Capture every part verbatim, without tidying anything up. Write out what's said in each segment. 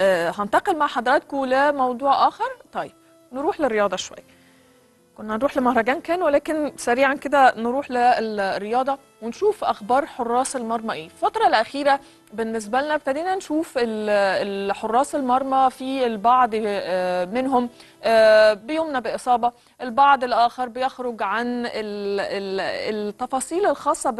آه هنتقل مع حضراتكم لموضوع آخر. طيب نروح للرياضة شوية. كنا نروح لمهرجان كان، ولكن سريعا كده نروح للرياضة ونشوف أخبار حراس المرمى إيه. الفترة الأخيرة بالنسبة لنا ابتدينا نشوف حراس المرمى، في البعض منهم بيمنى بإصابة، البعض الآخر بيخرج عن التفاصيل الخاصة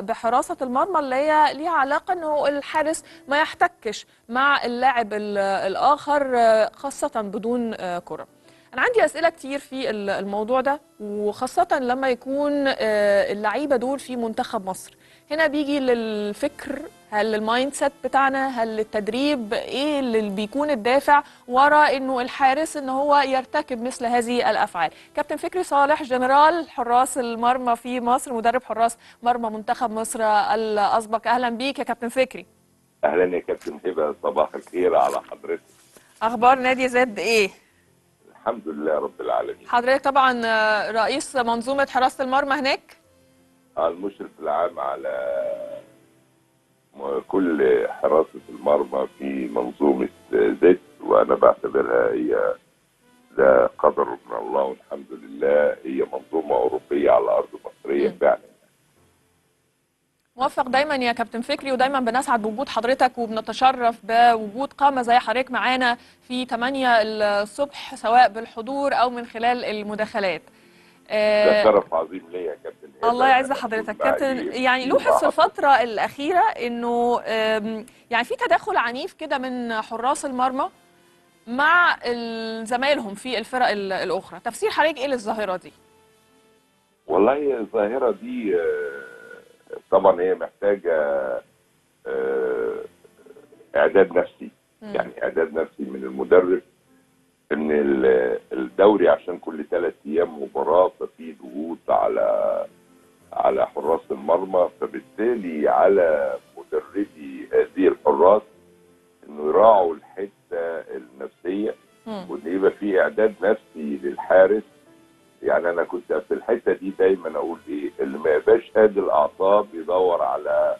بحراسة المرمى اللي هي ليها علاقة أنه الحارس ما يحتكش مع اللاعب الآخر خاصة بدون كرة. أنا عندي أسئلة كتير في الموضوع ده، وخاصة لما يكون اللعيبة دول في منتخب مصر. هنا بيجي للفكر، هل المايند سيت بتاعنا، هل التدريب، إيه اللي بيكون الدافع وراء إنه الحارس إن هو يرتكب مثل هذه الأفعال؟ كابتن فكري صالح، جنرال حراس المرمى في مصر، مدرب حراس مرمى منتخب مصر الأسبق، أهلا بيك يا كابتن فكري. أهلا يا كابتن هبة، صباح الخير على حضرتك. أخبار نادي زد إيه؟ الحمد لله رب العالمين. حضرتك طبعا رئيس منظومه حراسه المرمى هناك، المشرف العام على كل حراسه المرمى في منظومه زد، وانا بعتبرها هي ده قدر من الله والحمد لله، هي منظومه اوروبيه على ارض مصريه فعلا. موفق دايما يا كابتن فكري، ودايما بنسعد بوجود حضرتك وبنتشرف بوجود قامه زي حضرتك معانا في تمانية الصبح، سواء بالحضور او من خلال المداخلات. ده شرف عظيم ليا يا كابتن. الله يعز حضرتك كابتن. يعني لوحظ في الفتره الاخيره انه يعني في تدخل عنيف كده من حراس المرمى مع زمايلهم في الفرق الاخرى، تفسير حضرتك ايه للظاهره دي؟ والله الظاهره دي طبعا هي محتاجه اعداد نفسي، يعني اعداد نفسي من المدرب، ان الدوري عشان كل ثلاث ايام مباراه، ففي ضغوط على على حراس المرمى، فبالتالي على مدربي هذه الحراس انه يراعوا الحته النفسيه، وان يبقى في اعداد نفسي للحارس. يعني انا كنت في الحته دي دايما اقول ايه، اللي ما يبقاش قادر الاعصاب يدور على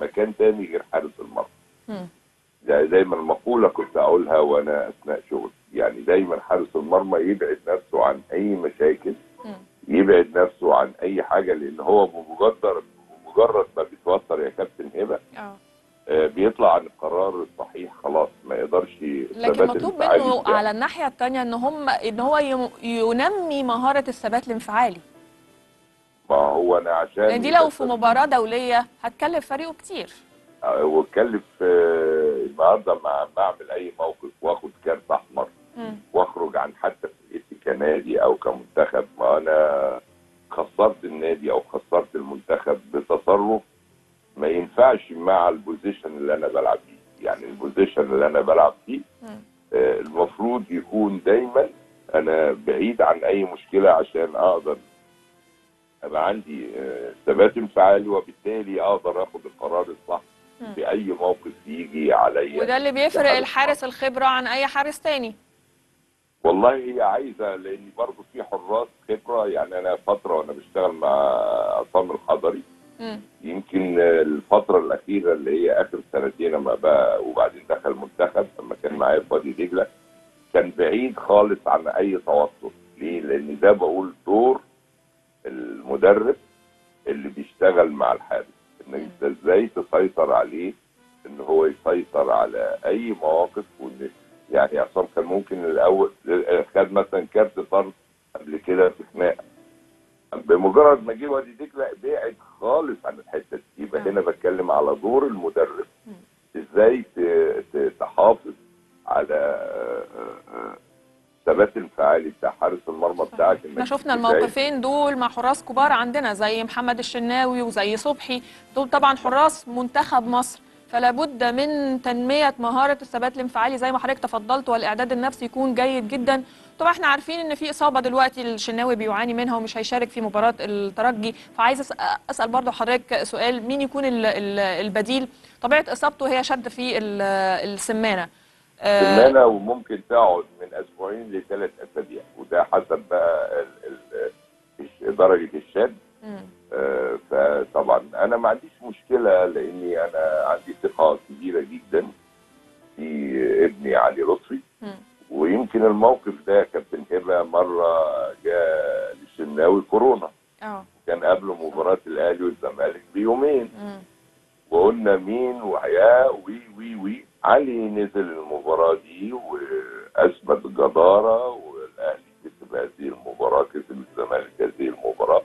مكان تاني غير حارس المرمى. دايما مقوله كنت اقولها وانا اثناء شغلي، يعني دايما حارس المرمى يبعد نفسه عن اي مشاكل، يبعد نفسه عن اي حاجه، لان هو بمجرد بمجرد ما بيتوتر يا كابتن هبه بيطلع عن القرار الصحيح، خلاص ما يقدرش. لكن مطلوب منه على الناحيه الثانيه ان هم ان هو ينمي مهاره الثبات الانفعالي. ما هو انا عشان يعني دي لو في مباراه دوليه هتكلف فريقه كتير، واتكلف النهارده ما بعمل اي موقف واخد كارت احمر واخرج عن حتى فرقتي كنادي او كمنتخب، ما انا خسرت النادي او خسرت المنتخب بتصرف ما ينفعش مع البوزيشن اللي انا بلعب فيه. يعني البوزيشن اللي انا بلعب فيه آه المفروض يكون دايما انا بعيد عن اي مشكله عشان اقدر ابقى عندي ثبات آه انفعالي، وبالتالي اقدر اخد القرار الصح في اي موقف يجي عليا. وده اللي بيفرق الحارس الخبره عن اي حارس تاني. والله هي عايزه، لان برضه في حراس خبره. يعني انا فتره وانا بشتغل مع عصام الحضري، يمكن الفترة الأخيرة اللي هي آخر سنتين لما بقى وبعدين دخل المنتخب، لما كان معايا في بادي دجلة، كان بعيد خالص عن أي توتر. ليه؟ لأن ده بقول دور المدرب اللي بيشتغل مع الحارس، إنك أنت إزاي تسيطر عليه، إن هو يسيطر على أي مواقف. وإن يعني عصام كان ممكن الأول خد مثلا كارت طرد قبل كده في خناقة، بمجرد ما جه وادي دجله بعد خالص عن الحته دي. يبقى هنا بتكلم على دور المدرب، ازاي تحافظ على ثبات الانفعالي بتاع حارس المرمى بتاعك. احنا شفنا الموقفين دول مع حراس كبار عندنا زي محمد الشناوي وزي صبحي، دول طبعا حراس منتخب مصر، فلا بد من تنميه مهاره الثبات الانفعالي زي ما حضرتك تفضلت، والاعداد النفسي يكون جيد جدا. طبعا احنا عارفين ان في اصابه دلوقتي الشناوي بيعاني منها ومش هيشارك في مباراه الترجي، فعايز اسال برضو حضرتك سؤال، مين يكون البديل؟ طبيعه اصابته هي شد في السمانه السمانه وممكن تقعد من اسبوعين لثلاث اسابيع، وده حسب بقى درجه الشد. آه فطبعا انا ما عنديش مشكله، لاني انا عندي ثقه كبيره جدا في الفني علي لطفي. ويمكن الموقف ده كابتن هبه مره جاء للشناوي كورونا، اه كان قبله مباراه الاهلي والزمالك بيومين، وقلنا مين وهيا وي وي وي علي نزل المباراه دي واثبت جداره، والاهلي كسب هذه المباراه، كسب الزمالك هذه المباراه.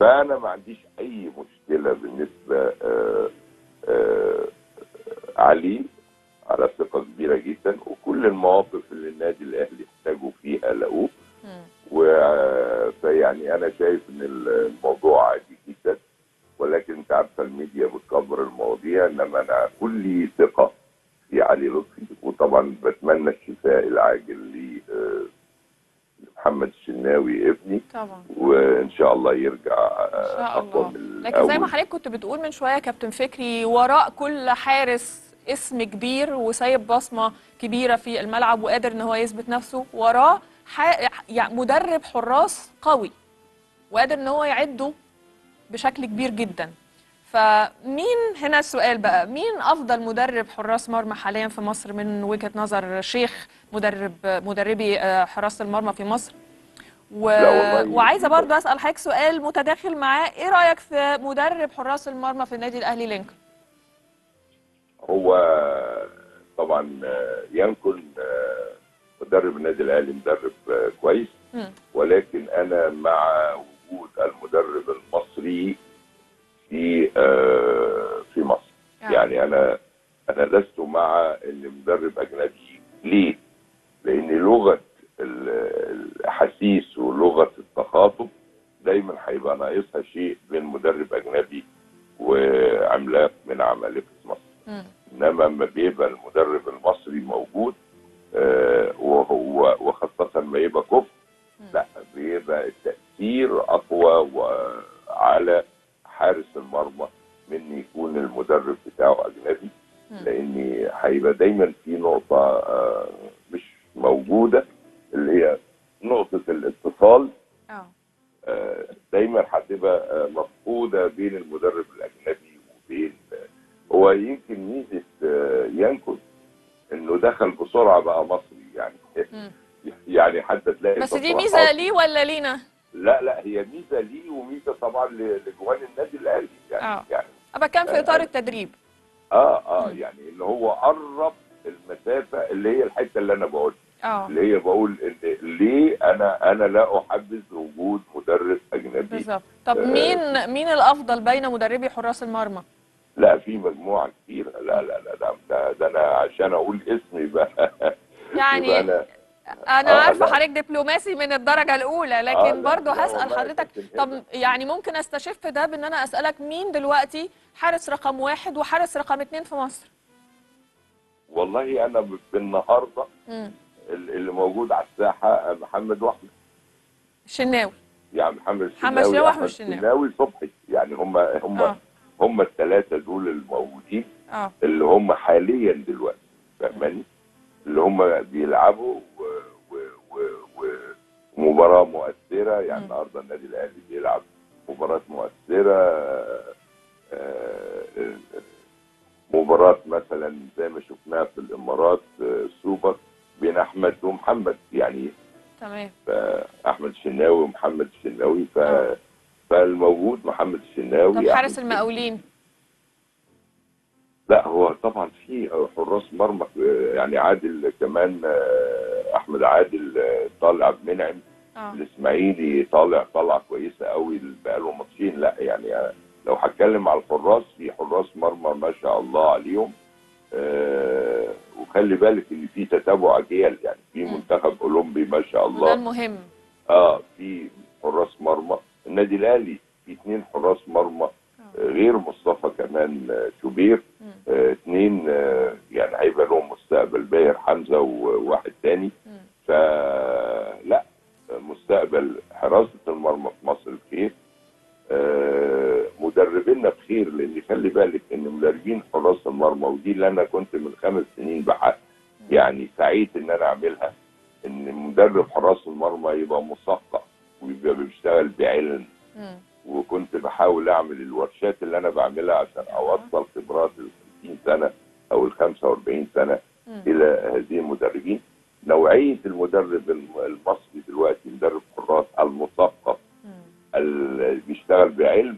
فانا ما عنديش اي مشكله بالنسبه آآ آآ علي، على ثقه كبيره جدا، وكل المواقف اللي النادي الاهلي احتاجوا فيها لقوه. ويعني انا شايف ان الموضوع عادي جدا، ولكن انت عارفه الميديا بتكبر المواضيع، انما انا كلي ثقه في علي لطفي. وطبعا بتمنى الشفاء العاجل لمحمد الشناوي ابني طبعا، وان شاء الله يرجع اقوى من الاول. لكن زي ما حضرتك كنت بتقول من شويه كابتن فكري، وراء كل حارس اسم كبير وسايب بصمه كبيره في الملعب وقادر ان هو يثبت نفسه، وراه يعني مدرب حراس قوي وقادر ان هو يعده بشكل كبير جدا. فمين هنا السؤال بقى، مين افضل مدرب حراس مرمى حاليا في مصر من وجهه نظر شيخ مدرب مدربي حراسه المرمى في مصر؟ و... وعايزه برضه اسال حضرتك سؤال متداخل معاه، ايه رايك في مدرب حراس المرمى في النادي الاهلي لينكولن؟ هو طبعا يمكن مدرب النادي الاهلي مدرب كويس، ولكن انا مع وجود المدرب المصري في في مصر. يعني انا انا لست مع ان مدرب اجنبي. ليه؟ لان لغه الاحاسيس ولغه التخاطب دايما هيبقى ناقصها شيء من مدرب اجنبي وعملاق من عمالقه مصر. انما لما بيبقى المدرب المصري موجود آه وهو وخاصه ما يبقى كفء، لا بيبقى التاثير اقوى على حارس المرمى من يكون المدرب بتاعه اجنبي، لان هيبقى دايما في نقطه آه مش موجوده، اللي هي نقطه الاتصال. آه دايما هتبقى مفقوده بين المدرب الاجنبي وبين هو. يمكن ميزه ينكل انه دخل بسرعه بقى مصري، يعني يعني حتى تلاقي بس دي ميزه ليه ولا لينا؟ لا لا هي ميزه ليه وميزه طبعا لجوان النادي الاهلي. يعني اه يعني ابقى كان في اطار التدريب اه اه يعني اللي هو قرب المسافه، اللي هي الحته اللي انا بقول اه اللي هي بقول إن ليه انا انا لا احبذ وجود مدرب اجنبي بالظبط. طب آه مين مين الافضل بين مدربي حراس المرمى؟ لا في مجموعه كتيره. لا لا لا ده, ده انا عشان اقول اسمي بقى يعني انا انا عارفه حضرتك دبلوماسي من الدرجه الاولى، لكن برضه هسال حضرتك. طب يعني ممكن استشف ده بان انا اسالك مين دلوقتي حارس رقم واحد وحارس رقم اتنين في مصر؟ والله انا بالنهارده اللي موجود على الساحه محمد واحمد الشناوي، يعني محمد الشناوي واحمد الشناوي صبحي، يعني هم هم آه. هم الثلاثة دول الموجودين آه. اللي هم حاليا دلوقتي فاهماني؟ اللي هم بيلعبوا ومباراة مؤثرة. يعني النهارده النادي الاهلي بيلعب مباراة مؤثرة، مباراة مثلا زي ما شفناها في الامارات سوبر بين احمد ومحمد، يعني تمام احمد الشناوي ومحمد الشناوي. ف آه. فالموجود محمد الشناوي. طب حارس المقاولين؟ لا هو طبعا في حراس مرمى، يعني عادل كمان، احمد عادل طالع، بمنعم آه. الاسماعيلي طالع طالعه كويسه قوي بقاله ماتشين. لا يعني لو هتكلم على الحراس، في حراس مرمى ما شاء الله عليهم. أه وخلي بالك ان في تتابع اجيال، يعني في منتخب اولمبي ما شاء الله، ده المهم. اه في حراس مرمى النادي الاهلي في اثنين حراس مرمى غير مصطفى كمان شبير، اثنين يعني هيبقى لهم مستقبل، باهر حمزه وواحد ثاني. فلا مستقبل حراسه المرمى في مصر بخير، مدربينا بخير، لان خلي بالك ان مدربين حراس المرمى، ودي اللي انا كنت من خمس سنين بحق يعني سعيد ان انا اعملها، ان مدرب حراس المرمى يبقى مثقف ويبقى بيشتغل بعلم. وكنت بحاول اعمل الورشات اللي انا بعملها عشان اوصل خبرات ال خمسين سنه او ال خمسة واربعين سنه الى هذه المدربين. نوعيه المدرب المصري دلوقتي مدرب حراس المثقف اللي بيشتغل بعلم،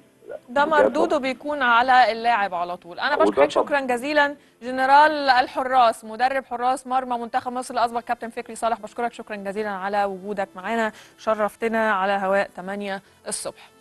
ده مردوده بيكون على اللاعب على طول. انا بشكرك شكرا جزيلا جنرال الحراس مدرب حراس مرمى منتخب مصر اللي اصبح كابتن فكري صالح، بشكرك شكرا جزيلا على وجودك معانا، شرفتنا على هواء ثمانية الصبح.